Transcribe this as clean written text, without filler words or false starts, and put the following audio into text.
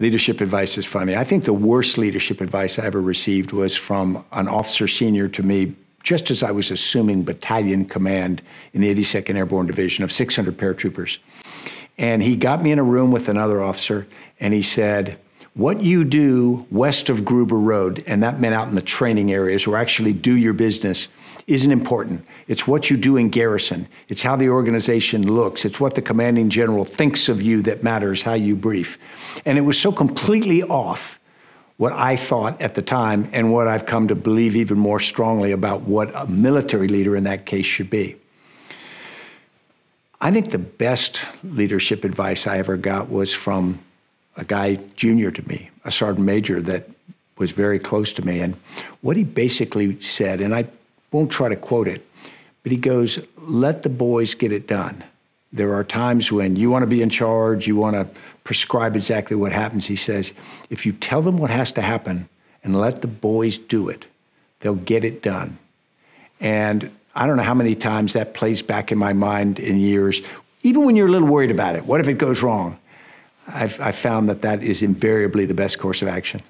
Leadership advice is funny. I think the worst leadership advice I ever received was from an officer senior to me just as I was assuming battalion command in the 82nd Airborne Division of 600 paratroopers. And he got me in a room with another officer and he said, what you do west of Gruber Road, and that meant out in the training areas where actually do your business, isn't important. It's what you do in garrison. It's how the organization looks. It's what the commanding general thinks of you that matters, how you brief. And it was so completely off what I thought at the time and what I've come to believe even more strongly about what a military leader in that case should be. I think the best leadership advice I ever got was from a guy junior to me, a sergeant major that was very close to me. And what he basically said, and I won't try to quote it, but he goes, let the boys get it done. There are times when you want to be in charge, you want to prescribe exactly what happens. He says, if you tell them what has to happen and let the boys do it, they'll get it done. And I don't know how many times that plays back in my mind in years, even when you're a little worried about it. What if it goes wrong? I've found that that is invariably the best course of action.